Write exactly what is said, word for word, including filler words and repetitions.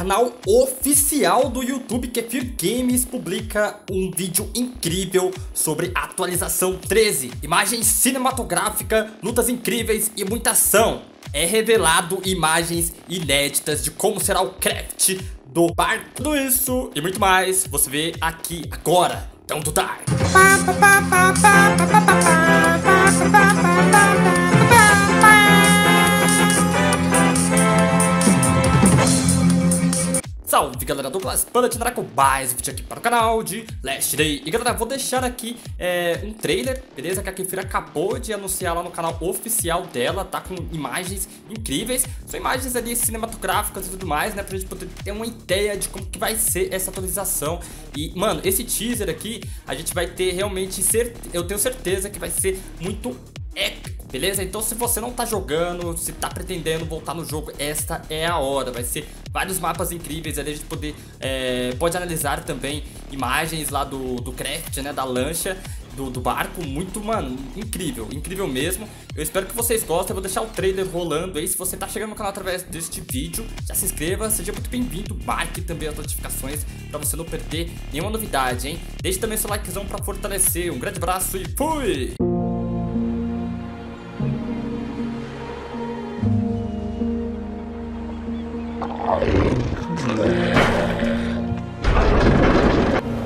canal oficial do YouTube, Kefir Games, publica um vídeo incrível sobre atualização treze. Imagens cinematográficas, lutas incríveis e muita ação. É revelado imagens inéditas de como será o craft do barco. Tudo isso e muito mais você vê aqui agora. Don't die. Salve galera, Douglas Panda de Naracobas, vídeo aqui para o canal de Last Day. E galera, vou deixar aqui é, um trailer, beleza? Que a Kefir acabou de anunciar lá no canal oficial dela, tá? Com imagens incríveis, são imagens ali cinematográficas e tudo mais, né? Pra gente poder ter uma ideia de como que vai ser essa atualização. E, mano, esse teaser aqui, a gente vai ter realmente, cert... eu tenho certeza que vai ser muito épico. Beleza? Então se você não tá jogando, se tá pretendendo voltar no jogo, esta é a hora. Vai ser vários mapas incríveis ali, a gente poder, é, pode analisar também imagens lá do, do craft, né? Da lancha, do, do barco. Muito, mano, incrível, incrível mesmo. Eu espero que vocês gostem, eu vou deixar o trailer rolando aí. Se você tá chegando no canal através deste vídeo, já se inscreva, seja muito bem-vindo. Marque também as notificações pra você não perder nenhuma novidade, hein? Deixe também seu likezão pra fortalecer. Um grande abraço e fui! I